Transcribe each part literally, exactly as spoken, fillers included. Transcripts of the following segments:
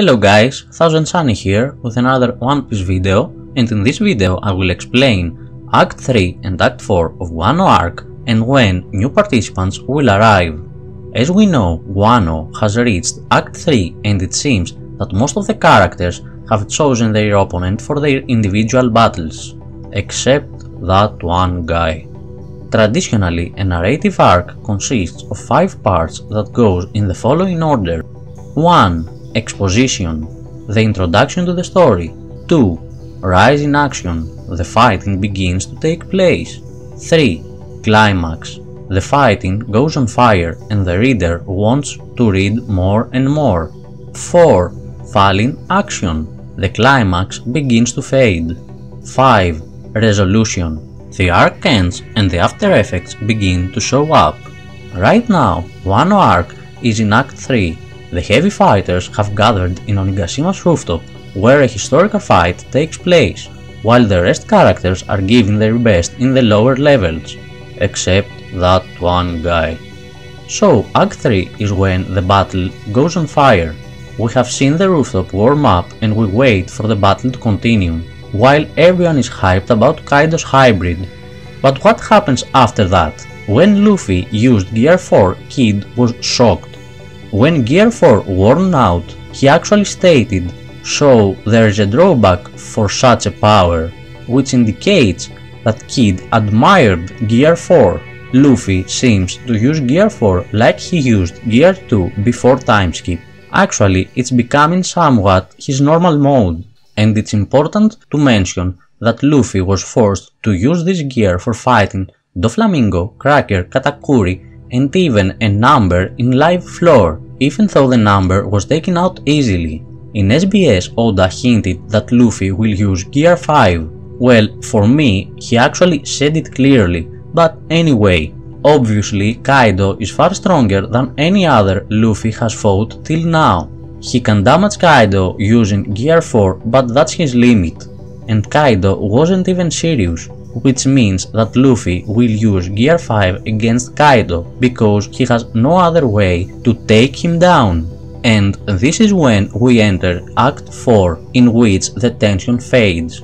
Hello guys, Thousand Sunny here with another One Piece video, and in this video I will explain Act three and Act four of Wano Arc and when new participants will arrive. As we know, Wano has reached Act three and it seems that most of the characters have chosen their opponent for their individual battles, except that one guy. Traditionally, a narrative arc consists of five parts that goes in the following order. one. Exposition, the introduction to the story. two. Rise in action, the fighting begins to take place. three. Climax, the fighting goes on fire and the reader wants to read more and more. four. Falling action, the climax begins to fade. five. Resolution, the arc ends and the after effects begin to show up. Right now, Wano Arc is in Act three. The heavy fighters have gathered in Onigashima's rooftop, where a historical fight takes place, while the rest characters are giving their best in the lower levels, except that one guy. So Act three is when the battle goes on fire. We have seen the rooftop warm up and we wait for the battle to continue, while everyone is hyped about Kaido's hybrid. But what happens after that? When Luffy used Gear four, Kid was shocked. When Gear four worn out, he actually stated, "So there is a drawback for such a power," which indicates that Kid admired Gear four. Luffy seems to use Gear four like he used Gear two before time skip. Actually, it's becoming somewhat his normal mode, and it's important to mention that Luffy was forced to use this gear for fighting Doflamingo, Cracker, Katakuri, and even a number in live floor, even though the number was taken out easily. In S B S, Oda hinted that Luffy will use Gear five. Well, for me, he actually said it clearly, but anyway, obviously Kaido is far stronger than any other Luffy has fought till now. He can damage Kaido using Gear four, but that's his limit. And Kaido wasn't even serious, which means that Luffy will use Gear five against Kaido because he has no other way to take him down. And this is when we enter Act four, in which the tension fades.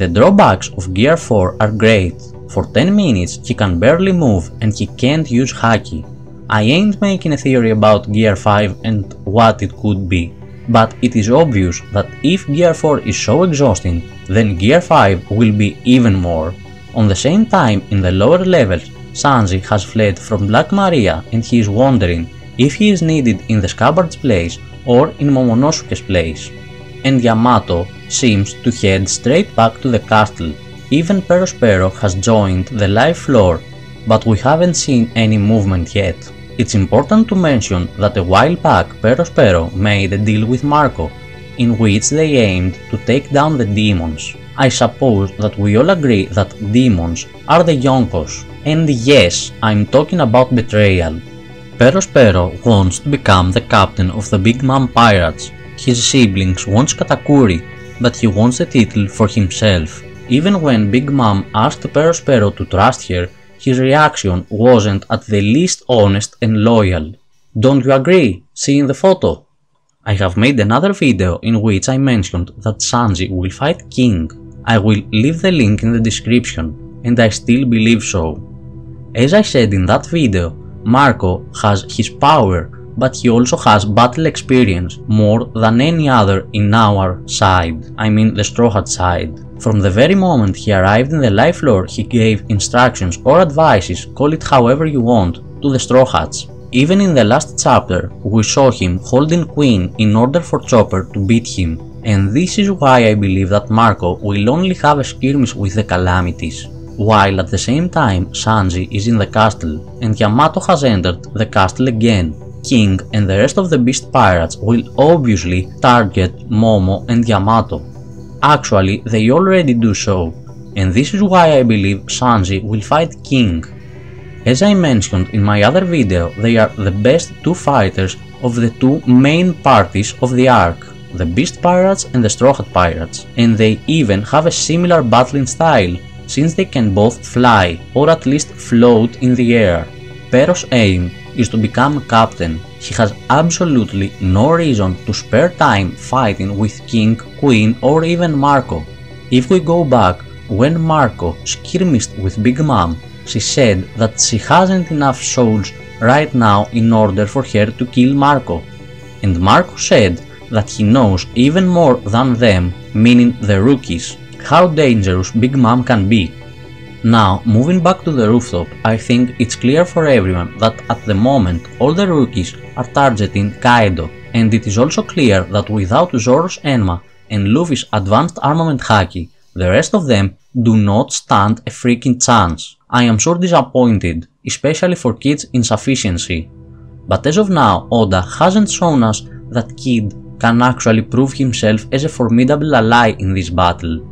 The drawbacks of Gear four are great. For ten minutes he can barely move and he can't use Haki. I ain't making a theory about Gear five and what it could be, but it is obvious that if Gear four is so exhausting, then Gear five will be even more. On the same time, in the lower levels, Sanji has fled from Black Maria and he is wondering if he is needed in the Scabbard's place or in Momonosuke's place. And Yamato seems to head straight back to the castle. Even Perospero has joined the live floor, but we haven't seen any movement yet. It's important to mention that a while back Perospero made a deal with Marco, in which they aimed to take down the demons. I suppose that we all agree that demons are the Yonkos, and yes, I'm talking about betrayal. Perospero wants to become the captain of the Big Mom Pirates, his siblings wants Katakuri, but he wants the title for himself. Even when Big Mom asked Perospero to trust her, his reaction wasn't at the least honest and loyal. Don't you agree? See in the photo. I have made another video in which I mentioned that Sanji will fight King. I will leave the link in the description, and I still believe so. As I said in that video, Marco has his power, but he also has battle experience more than any other in our side, I mean the Straw Hat side. From the very moment he arrived in the life floor, he gave instructions or advices, call it however you want, to the Straw Hats. Even in the last chapter, we saw him holding Queen in order for Chopper to beat him, and this is why I believe that Marco will only have a skirmish with the Calamities, while at the same time Sanji is in the castle, and Yamato has entered the castle again. King and the rest of the Beast Pirates will obviously target Momo and Yamato. Actually, they already do so, and this is why I believe Sanji will fight King. As I mentioned in my other video, they are the best two fighters of the two main parties of the arc, the Beast Pirates and the Straw Hat Pirates, and they even have a similar battling style, since they can both fly, or at least float in the air. Pero's aim is to become captain. He has absolutely no reason to spare time fighting with King, Queen or even Marco. If we go back, when Marco skirmished with Big Mom, she said that she hasn't enough souls right now in order for her to kill Marco. And Marco said that he knows even more than them, meaning the rookies, how dangerous Big Mom can be. Now, moving back to the rooftop, I think it's clear for everyone that at the moment all the rookies are targeting Kaido, and it is also clear that without Zoro's Enma and Luffy's advanced armament Haki, the rest of them do not stand a freaking chance. I am sure disappointed, especially for Kid's insufficiency. But as of now, Oda hasn't shown us that Kid can actually prove himself as a formidable ally in this battle.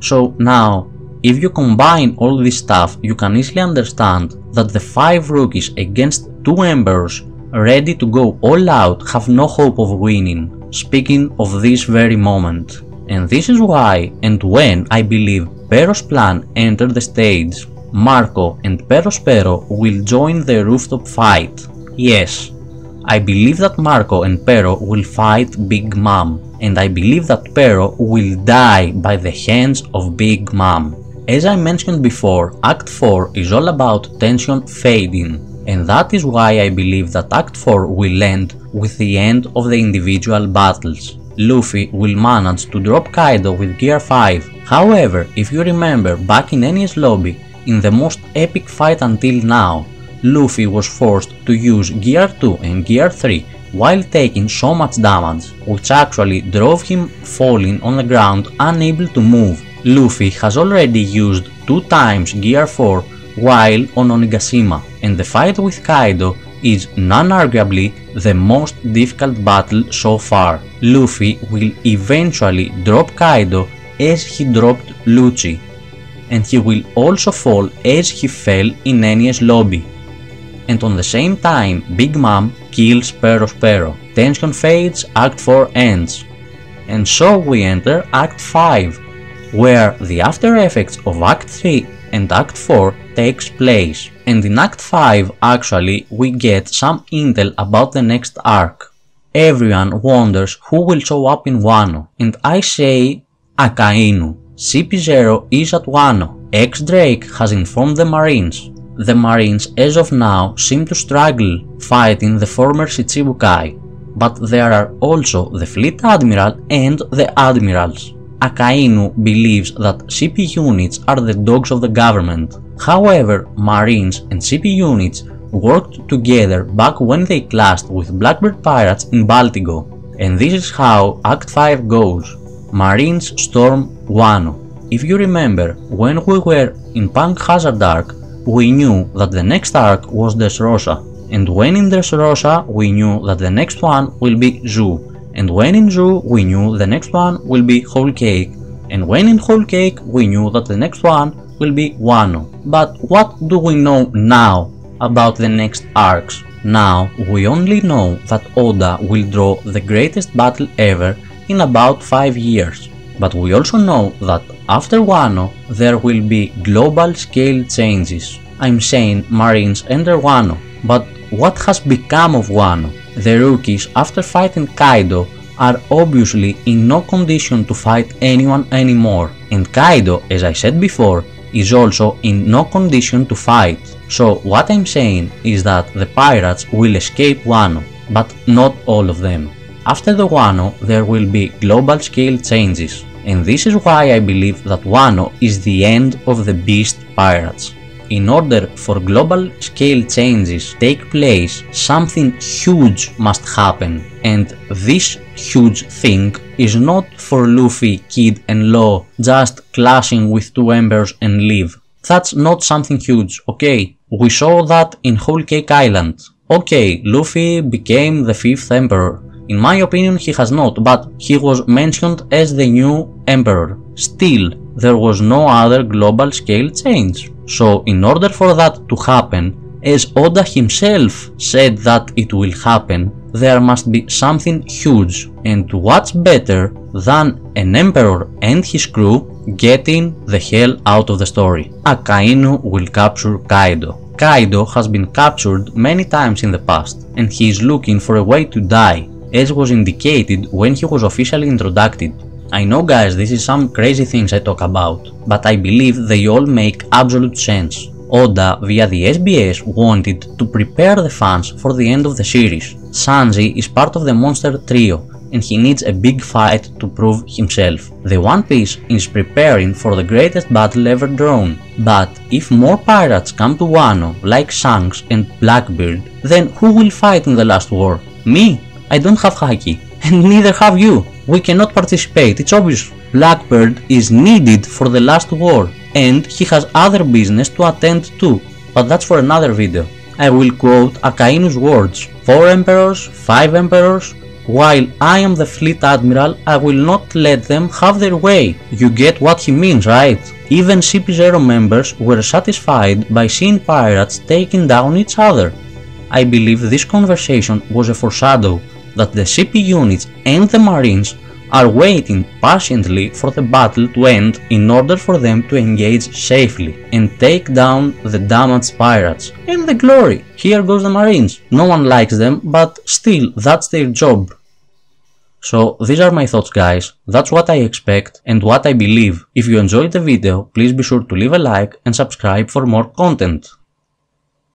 So now, if you combine all this stuff, you can easily understand that the five rookies against two emperors ready to go all out have no hope of winning, speaking of this very moment. And this is why and when I believe Pero's plan entered the stage. Marco and Perospero will join the rooftop fight. Yes, I believe that Marco and Pero will fight Big Mom, and I believe that Pero will die by the hands of Big Mom. As I mentioned before, Act four is all about tension fading, and that is why I believe that Act four will end with the end of the individual battles. Luffy will manage to drop Kaido with Gear five, however, if you remember back in Enies Lobby, in the most epic fight until now, Luffy was forced to use Gear two and Gear three while taking so much damage, which actually drove him falling on the ground unable to move. Luffy has already used two times Gear four while on Onigashima, and the fight with Kaido is non-arguably the most difficult battle so far. Luffy will eventually drop Kaido as he dropped Lucci, and he will also fall as he fell in Enies Lobby. And on the same time, Big Mom kills Perospero. Tension fades, Act four ends. And so we enter Act five, where the after effects of Act three and Act four takes place. And in Act five, actually, we get some intel about the next arc. Everyone wonders who will show up in Wano, and I say Akainu. C P zero is at Wano. Ex-Drake has informed the Marines. The Marines as of now seem to struggle fighting the former Shichibukai, but there are also the Fleet Admiral and the Admirals. Akainu believes that C P units are the dogs of the government. However, Marines and C P units worked together back when they clashed with Blackbeard pirates in Baltigo, and this is how Act five goes. Marines storm Wano. If you remember, when we were in Punk Hazard Arc, we knew that the next arc was Dressrosa, and when in Dressrosa we knew that the next one will be Zou, and when in Zou we knew the next one will be Whole Cake, and when in Whole Cake we knew that the next one will be Wano. But what do we know now about the next arcs? Now we only know that Oda will draw the greatest battle ever in about five years. But we also know that after Wano there will be global scale changes. I'm saying Marines enter Wano, but what has become of Wano? The rookies after fighting Kaido are obviously in no condition to fight anyone anymore, and Kaido, as I said before, is also in no condition to fight. So what I'm saying is that the pirates will escape Wano, but not all of them. After the Wano, there will be global scale changes, and this is why I believe that Wano is the end of the Beast Pirates. In order for global scale changes take place, something huge must happen, and this huge thing is not for Luffy, Kid and Law just clashing with two embers and leave. That's not something huge, okay? We saw that in Whole Cake Island. Okay, Luffy became the fifth emperor. In my opinion he has not, but he was mentioned as the new emperor. Still, there was no other global scale change. So in order for that to happen, as Oda himself said that it will happen, there must be something huge. And what's better than an emperor and his crew getting the hell out of the story? Akainu will capture Kaido. Kaido has been captured many times in the past, and he is looking for a way to die, as was indicated when he was officially introduced. I know guys, this is some crazy things I talk about, but I believe they all make absolute sense. Oda, via the S B S, wanted to prepare the fans for the end of the series. Sanji is part of the monster trio, and he needs a big fight to prove himself. The One Piece is preparing for the greatest battle ever drawn, but if more pirates come to Wano, like Shanks and Blackbeard, then who will fight in the last war? Me? I don't have Haki, and neither have you. We cannot participate, it's obvious. Blackbeard is needed for the last war, and he has other business to attend to, but that's for another video. I will quote Akainu's words, four emperors, five emperors, while I am the Fleet Admiral, I will not let them have their way. You get what he means, right? Even C P zero members were satisfied by seeing pirates taking down each other. I believe this conversation was a foreshadow that the C P units and the Marines are waiting patiently for the battle to end in order for them to engage safely and take down the damaged pirates. And the glory! Here goes the Marines. No one likes them, but still, that's their job. So, these are my thoughts guys, that's what I expect and what I believe. If you enjoyed the video, please be sure to leave a like and subscribe for more content.